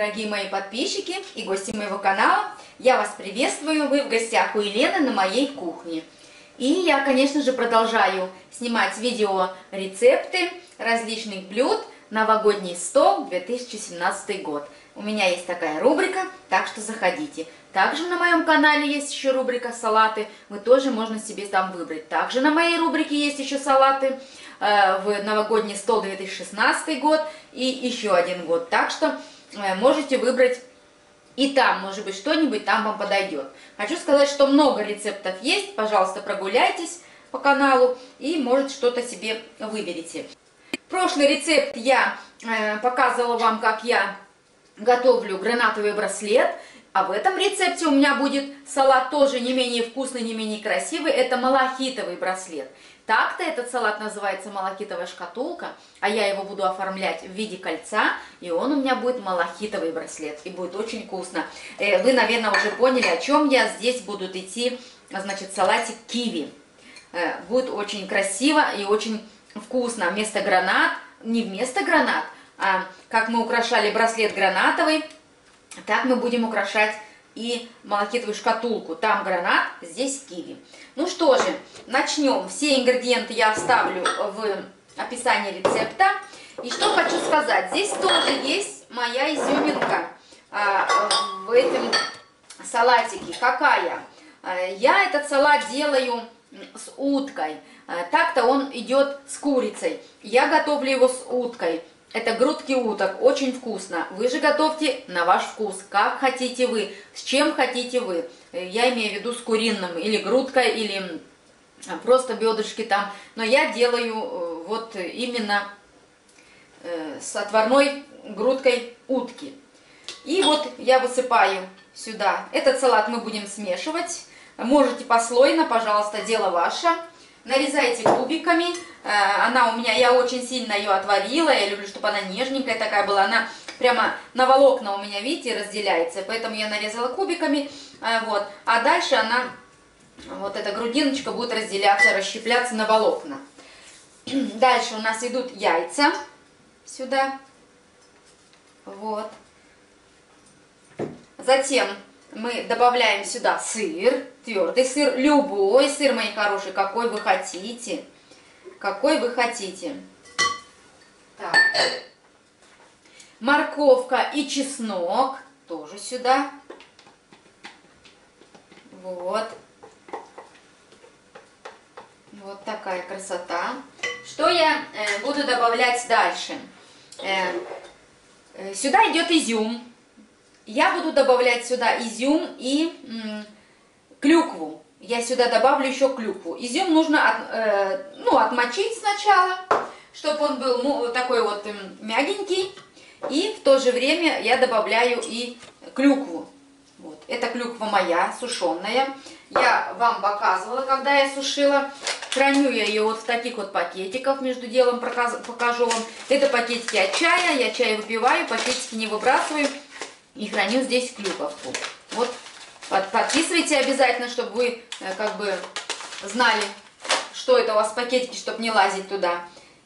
Дорогие мои подписчики и гости моего канала, я вас приветствую, вы в гостях у Елены на моей кухне. И я, конечно же, продолжаю снимать видео рецепты различных блюд «Новогодний стол 2017 год». У меня есть такая рубрика, так что заходите. Также на моем канале есть еще рубрика «Салаты», вы тоже можно себе там выбрать. Также на моей рубрике есть еще салаты в новогодний стол 2016 год и еще один год. Так что можете выбрать и там, может быть, что-нибудь там вам подойдет. Хочу сказать, что много рецептов есть, пожалуйста, прогуляйтесь по каналу и, может, что-то себе выберете. Прошлый рецепт я показывала вам, как я готовлю гранатовый браслет. А в этом рецепте у меня будет салат тоже не менее вкусный, не менее красивый. Это малахитовый браслет. Так-то этот салат называется малахитовая шкатулка, а я его буду оформлять в виде кольца, и он у меня будет малахитовый браслет, и будет очень вкусно. Вы, наверное, уже поняли, о чем я. Здесь будут идти, значит, салатик киви. Будет очень красиво и очень вкусно. Вместо гранат, не вместо гранат, а как мы украшали браслет гранатовый, так мы будем украшать и малахитовую шкатулку. Там гранат, здесь киви. Ну что же, начнем. Все ингредиенты я оставлю в описании рецепта. И что хочу сказать. Здесь тоже есть моя изюминка в этом салатике. Какая? Я этот салат делаю с уткой. Так-то он идет с курицей. Я готовлю его с уткой. Это грудки уток, очень вкусно. Вы же готовьте на ваш вкус, как хотите вы, с чем хотите вы. Я имею в виду с куриным, или грудкой, или просто бедрышки там. Но я делаю вот именно с отварной грудкой утки. И вот я высыпаю сюда. Этот салат мы будем смешивать. Можете послойно, пожалуйста, дело ваше. Нарезайте кубиками. Она у меня, я очень сильно ее отварила, я люблю, чтобы она нежненькая такая была, она прямо на волокна у меня, видите, разделяется, поэтому я нарезала кубиками, вот, а дальше она, вот эта грудиночка будет разделяться, расщепляться на волокна. Дальше у нас идут яйца сюда, вот, затем мы добавляем сюда сыр, твердый сыр, любой сыр, мои хорошие, какой вы хотите. Какой вы хотите. Так. Морковка и чеснок тоже сюда. Вот. Вот такая красота. Что я буду добавлять дальше? Сюда идет изюм. Я буду добавлять сюда изюм и клюкву. Я сюда добавлю еще клюкву. Изюм нужно отмочить сначала, чтобы он был такой вот мягенький. И в то же время я добавляю и клюкву. Вот. Это клюква моя, сушеная. Я вам показывала, когда я сушила. Храню я ее вот в таких вот пакетиках. Между делом покажу вам. Это пакетики от чая. Я чай выпиваю, пакетики не выбрасываю. И храню здесь клюковку. Вот. Подписывайте обязательно, чтобы вы как бы знали, что это у вас в пакетике, чтобы не лазить туда.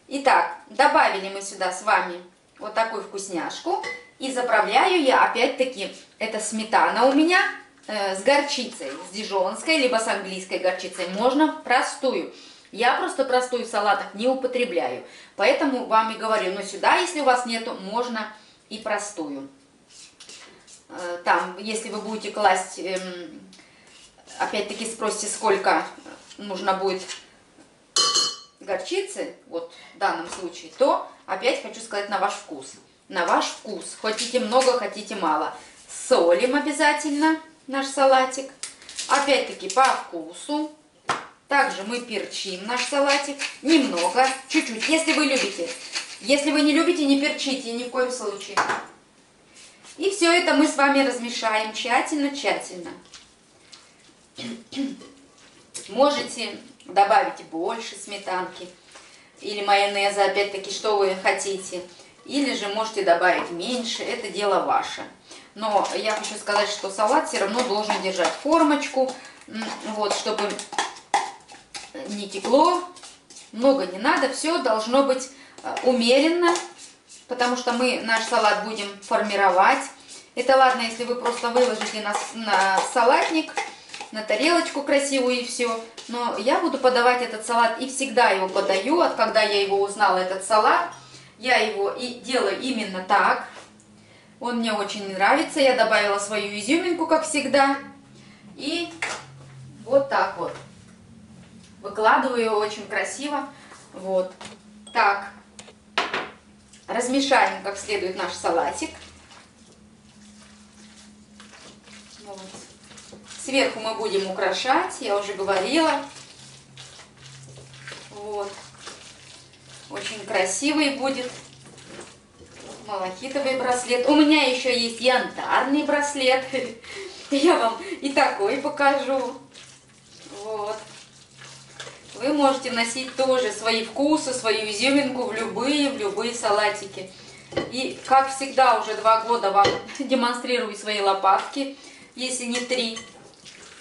Итак, добавили мы сюда с вами вот такую вкусняшку. И заправляю я опять-таки, это сметана у меня с горчицей, с дижонской, либо с английской горчицей. Можно простую. Я просто простую в салатах не употребляю. Поэтому вам и говорю, но сюда, если у вас нету, можно и простую. Там, если вы будете класть, опять-таки спросите, сколько нужно будет горчицы, вот в данном случае, то опять хочу сказать на ваш вкус. На ваш вкус. Хотите много, хотите мало. Солим обязательно наш салатик. Опять-таки по вкусу. Также мы перчим наш салатик. Немного, чуть-чуть, если вы любите. Если вы не любите, не перчите ни в коем случае. И все это мы с вами размешаем тщательно-тщательно. Можете добавить больше сметанки или майонеза, опять-таки, что вы хотите. Или же можете добавить меньше, это дело ваше. Но я хочу сказать, что салат все равно должен держать формочку, вот, чтобы не текло, много не надо, все должно быть умеренно. Потому что мы наш салат будем формировать, Это ладно, если вы просто выложите на салатник, на тарелочку красивую и все. Но я буду подавать этот салат и всегда его подаю. От когда я его узнала, этот салат, я его и делаю именно так. Он мне очень нравится. Я добавила свою изюминку, как всегда. И вот так вот. Выкладываю его очень красиво. Вот так. Размешаем как следует наш салатик. Вот. Сверху мы будем украшать, я уже говорила. Вот. Очень красивый будет малахитовый браслет. У меня еще есть янтарный браслет. Я вам и такой покажу. Вот. Вы можете носить тоже свои вкусы, свою изюминку в любые салатики. И как всегда уже 2 года вам демонстрирую свои лопатки, если не 3.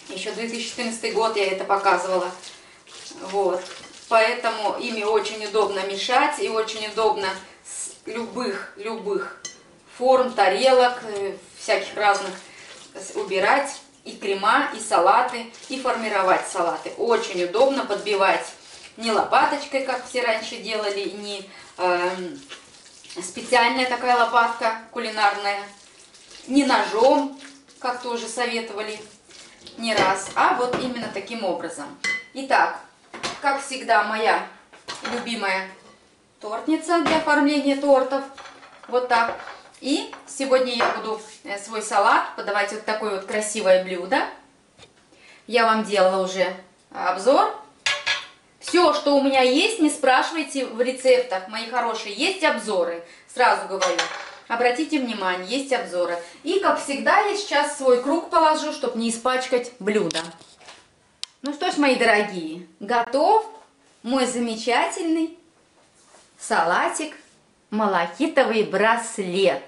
Еще 2014 год я это показывала. Вот. Поэтому ими очень удобно мешать и очень удобно с любых форм, тарелок, всяких разных убирать. И крема, и салаты, и формировать салаты. Очень удобно подбивать не лопаточкой, как все раньше делали, не специальная такая лопатка кулинарная, не ножом, как тоже советовали не раз, а вот именно таким образом. Итак, как всегда, моя любимая тортница для оформления тортов. Вот так. И сегодня я буду свой салат подавать вот такое вот красивое блюдо. Я вам делала уже обзор. Все, что у меня есть, не спрашивайте в рецептах, мои хорошие. Есть обзоры, сразу говорю. Обратите внимание, есть обзоры. И, как всегда, я сейчас свой круг положу, чтобы не испачкать блюдо. Ну что ж, мои дорогие, готов мой замечательный салатик «Малахитовый браслет».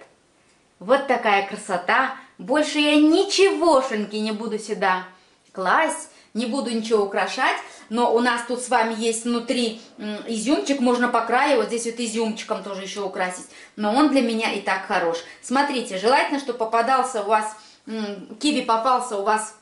Вот такая красота. Больше я ничегошеньки не буду сюда класть, не буду ничего украшать. Но у нас тут с вами есть внутри изюмчик, можно по краю вот здесь вот изюмчиком тоже еще украсить. Но он для меня и так хорош. Смотрите, желательно, чтобы попадался у вас, киви попался у вас,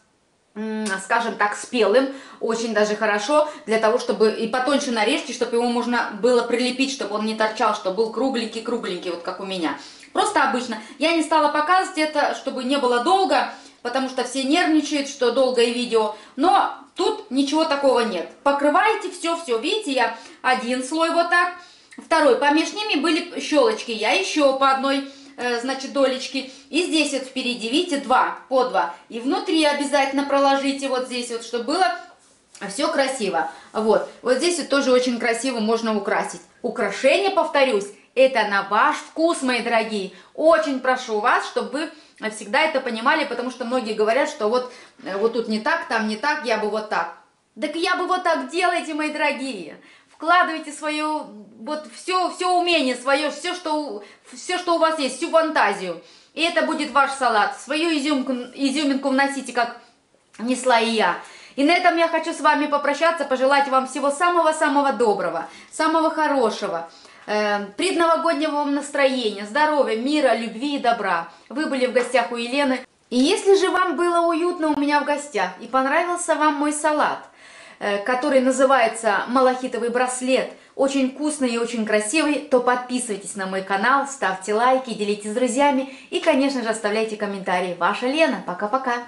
скажем так, спелым, очень даже хорошо, для того, чтобы и потоньше нарежьте, чтобы его можно было прилепить, чтобы он не торчал, чтобы был кругленький-кругленький, вот как у меня. Просто обычно. Я не стала показывать это, чтобы не было долго, потому что все нервничают, что долгое видео, но тут ничего такого нет. Покрываете все-все, видите, я один слой вот так, второй, помеж ними были щелочки, я еще по одной, значит, долечки, и здесь вот впереди, видите, 2 по 2, и внутри обязательно проложите вот здесь вот, чтобы было все красиво. Вот, вот здесь вот тоже очень красиво можно украсить. Украшение, повторюсь, это на ваш вкус, мои дорогие. Очень прошу вас, чтобы вы всегда это понимали, потому что многие говорят, что вот тут не так, там не так, я бы вот так. Так я бы вот так делайте, мои дорогие. Вкладывайте свое, вот все умение свое, все, что у вас есть, всю фантазию. И это будет ваш салат. Свою изюминку вносите, как несла и я. И на этом я хочу с вами попрощаться, пожелать вам всего самого-самого доброго, самого хорошего, предновогоднего вам настроения, здоровья, мира, любви и добра. Вы были в гостях у Елены. И если же вам было уютно у меня в гостях и понравился вам мой салат, который называется «Малахитовый браслет», очень вкусный и очень красивый, то подписывайтесь на мой канал, ставьте лайки, делитесь с друзьями и, конечно же, оставляйте комментарии. Ваша Лена. Пока-пока!